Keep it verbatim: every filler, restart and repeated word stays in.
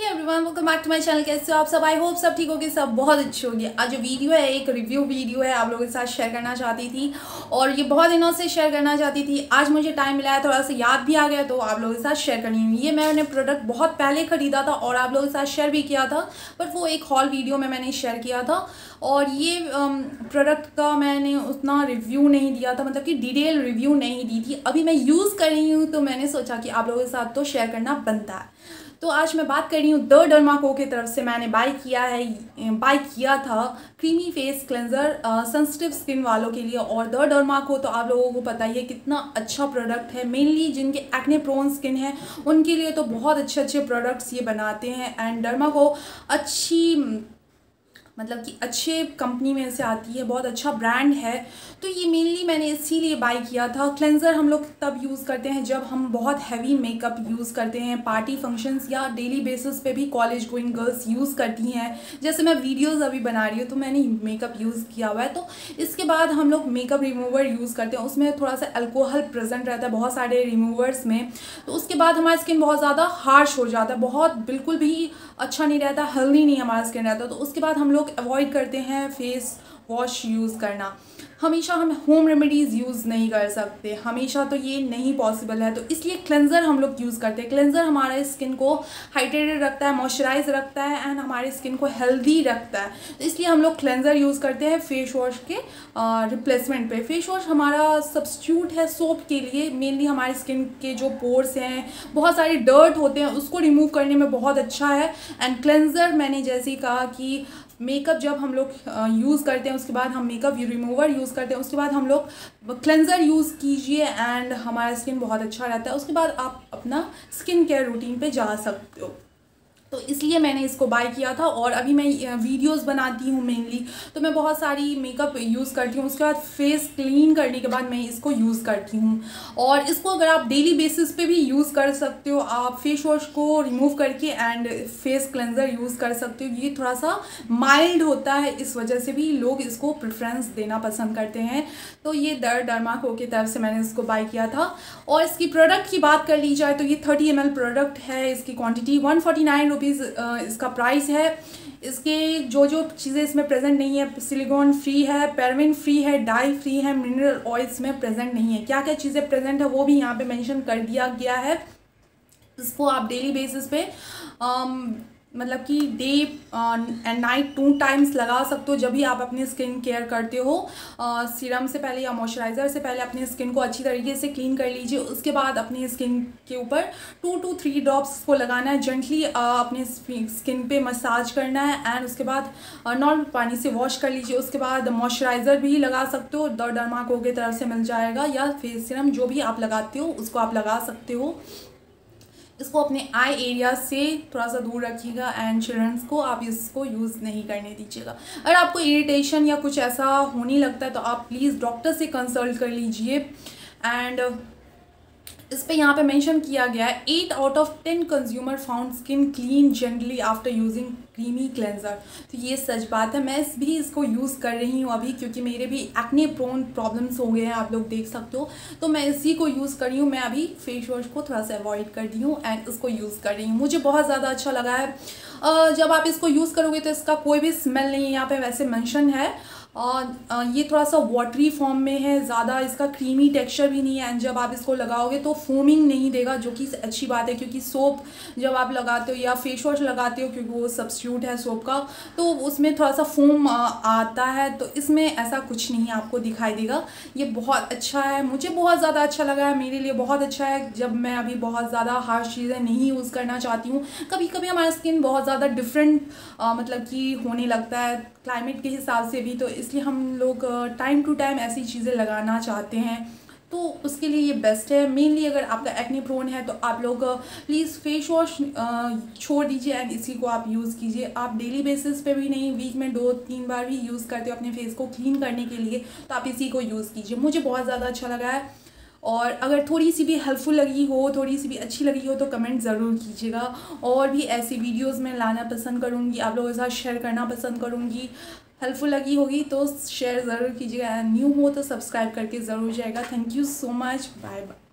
Hey everyone, welcome back to my channel. कैसे हो आप सब? आई होप सब ठीक होगी, सब बहुत अच्छे होगी। आज जो वीडियो है एक रिव्यू वीडियो है, आप लोगों के साथ शेयर करना चाहती थी और ये बहुत दिनों से शेयर करना चाहती थी। आज मुझे टाइम मिला है, थोड़ा सा याद भी आ गया तो आप लोगों के साथ शेयर करनी हुई। ये मैंने प्रोडक्ट बहुत पहले ख़रीदा था और आप लोगों के साथ शेयर भी किया था, बट वो एक हॉल वीडियो में मैंने शेयर किया था और ये प्रोडक्ट का मैंने उतना रिव्यू नहीं दिया था, मतलब कि डिटेल रिव्यू नहीं दी थी। अभी मैं यूज़ कर रही हूँ तो मैंने सोचा कि आप लोगों के साथ तो शेयर करना बनता है। तो आज मैं बात कर रही हूँ द डर्मा को की तरफ से मैंने बाय किया है बाय किया था creamy face cleanser sensitive skin वालों के लिए। और द डर्मा को तो आप लोगों को पता ही है कितना अच्छा प्रोडक्ट है। मेनली जिनके एक्ने प्रोन स्किन है उनके लिए तो बहुत अच्छे अच्छे प्रोडक्ट्स ये बनाते हैं। एंड डर्मा को अच्छी मतलब कि अच्छे कंपनी में से आती है, बहुत अच्छा ब्रांड है। तो ये मेनली मैंने इसीलिए बाय किया था। क्लेंज़र हम लोग तब यूज़ करते हैं जब हम बहुत हैवी मेकअप यूज़ करते हैं, पार्टी फंक्शंस या डेली बेसिस पे भी कॉलेज गोइंग गर्ल्स यूज़ करती हैं। जैसे मैं वीडियोस अभी बना रही हूँ तो मैंने मेकअप यूज़ किया हुआ है। तो इसके बाद हम लोग मेकअप रिमूवर यूज़ करते हैं, उसमें थोड़ा सा अल्कोहल प्रेजेंट रहता है बहुत सारे रिमूवर्स में। तो उसके बाद हमारा स्किन बहुत ज़्यादा हार्श हो जाता है, बहुत बिल्कुल भी अच्छा नहीं रहता, हेल्दी नहीं हमारा स्किन रहता। तो उसके बाद हम लोग अवॉइड करते हैं फेस वॉश यूज़ करना। हमेशा हम होम रेमेडीज़ यूज़ नहीं कर सकते, हमेशा तो ये नहीं पॉसिबल है। तो इसलिए क्लेंज़र हम लोग यूज़ करते हैं। क्लेंज़र हमारे स्किन को हाइड्रेटेड रखता है, मॉइस्चराइज रखता है एंड हमारे स्किन को हेल्दी रखता है। तो इसलिए हम लोग क्लेंज़र यूज़ करते हैं फेस वॉश के रिप्लेसमेंट पे। फेस वॉश हमारा सब्स्टिट्यूट है सोप के लिए। मेनली हमारे स्किन के जो पोर्स हैं, बहुत सारे डर्ट होते हैं, उसको रिमूव करने में बहुत अच्छा है। एंड क्लेंज़र मैंने जैसे ही कहा कि मेकअप जब हम लोग यूज़ करते हैं उसके बाद हम मेकअप रिमूवर यूज़ करते हैं, उसके बाद हम लोग क्लेंज़र यूज़ कीजिए एंड हमारा स्किन बहुत अच्छा रहता है। उसके बाद आप अपना स्किन केयर रूटीन पे जा सकते हो। तो इसलिए मैंने इसको बाय किया था। और अभी मैं वीडियोस बनाती हूँ मेनली, तो मैं बहुत सारी मेकअप यूज़ करती हूँ, उसके बाद फेस क्लीन करने के बाद मैं इसको यूज़ करती हूँ। और इसको अगर आप डेली बेसिस पे भी यूज़ कर सकते हो, आप फेस वॉश को रिमूव करके एंड फेस क्लेंजर यूज़ कर सकते हो। ये थोड़ा सा माइल्ड होता है, इस वजह से भी लोग इसको प्रेफरेंस देना पसंद करते हैं। तो ये द डर्मा को की तरफ से मैंने इसको बाय किया था। और इसकी प्रोडक्ट की बात कर ली जाए तो ये थर्टी एम एल प्रोडक्ट है, इसकी quantity one forty nine rupees इसका प्राइस है। इसके जो जो चीज़ें इसमें प्रेजेंट नहीं है, सिलिकॉन फ्री है, पैराबिन फ्री है, डाई फ्री है, मिनरल ऑयल्स में प्रेजेंट नहीं है। क्या क्या चीज़ें प्रेजेंट है वो भी यहाँ पे मेंशन कर दिया गया है। इसको आप डेली बेसिस पे आम, मतलब कि day and night two times लगा सकते हो। जब भी आप अपनी स्किन केयर करते हो, सीरम से पहले या मॉइस्चराइज़र से पहले अपनी स्किन को अच्छी तरीके से क्लीन कर लीजिए। उसके बाद अपनी स्किन के ऊपर टू टू थ्री ड्रॉप्स को लगाना है, जेंटली अपने स्किन पे मसाज करना है एंड उसके बाद नॉर्मल पानी से वॉश कर लीजिए। उसके बाद मॉइस्चराइज़र भी लगा सकते हो, द डर्मा को की तरफ से मिल जाएगा, या फेस सीरम जो भी आप लगाते हो उसको आप लगा सकते हो। इसको अपने आई एरिया से थोड़ा सा दूर रखिएगा एंड चिल्ड्रंस को आप इसको यूज़ नहीं करने दीजिएगा। अगर आपको इरिटेशन या कुछ ऐसा होने लगता है तो आप प्लीज़ डॉक्टर से कंसल्ट कर लीजिए। एंड इस पे यहाँ पे मेंशन किया गया है eight out of ten consumer found skin clean gently after using creamy cleanser. तो ये सच बात है, मैं इस भी इसको यूज़ कर रही हूँ अभी, क्योंकि मेरे भी एक्ने प्रोन प्रॉब्लम्स हो गए हैं, आप लोग देख सकते हो। तो मैं इसी को यूज़ कर रही हूँ। मैं अभी फेस वॉश को थोड़ा सा अवॉइड कर रही हूँ एंड इसको यूज़ कर रही हूँ। मुझे बहुत ज़्यादा अच्छा लगा है। जब आप इसको यूज़ करोगे तो इसका कोई भी स्मेल नहीं है, यहाँ पर वैसे मेंशन है। और ये थोड़ा सा वाटरी फॉर्म में है, ज़्यादा इसका क्रीमी टेक्सचर भी नहीं है एंड जब आप इसको लगाओगे तो फोमिंग नहीं देगा, जो कि अच्छी बात है। क्योंकि सोप जब आप लगाते हो या फेस वॉश लगाते हो, क्योंकि वो सब्स्टिट्यूट है सोप का, तो उसमें थोड़ा सा फोम आता है, तो इसमें ऐसा कुछ नहीं आपको दिखाई देगा। ये बहुत अच्छा है, मुझे बहुत ज़्यादा अच्छा लगा है, मेरे लिए बहुत अच्छा है। जब मैं अभी बहुत ज़्यादा हार्श चीज़ें नहीं यूज़ करना चाहती हूँ, कभी कभी हमारा स्किन बहुत ज़्यादा डिफरेंट मतलब कि होने लगता है क्लाइमेट के हिसाब से भी, तो इसलिए हम लोग टाइम टू टाइम ऐसी चीज़ें लगाना चाहते हैं, तो उसके लिए ये बेस्ट है। मेनली अगर आपका एक्ने प्रोन है तो आप लोग प्लीज़ फेस वॉश छोड़ दीजिए एंड इसी को आप यूज़ कीजिए। आप डेली बेसिस पे भी नहीं, वीक में दो तीन बार भी यूज़ करते हो अपने फेस को क्लीन करने के लिए, तो आप इसी को यूज़ कीजिए। मुझे बहुत ज़्यादा अच्छा लगा है। और अगर थोड़ी सी भी हेल्पफुल लगी हो, थोड़ी सी भी अच्छी लगी हो तो कमेंट ज़रूर कीजिएगा। और भी ऐसी वीडियोज़ मैं लाना पसंद करूँगी, आप लोगों के साथ शेयर करना पसंद करूँगी। हेल्पफुल लगी होगी तो शेयर ज़रूर कीजिएगा, न्यू हो तो सब्सक्राइब करके ज़रूर जाएगा। Thank you so much, bye bye.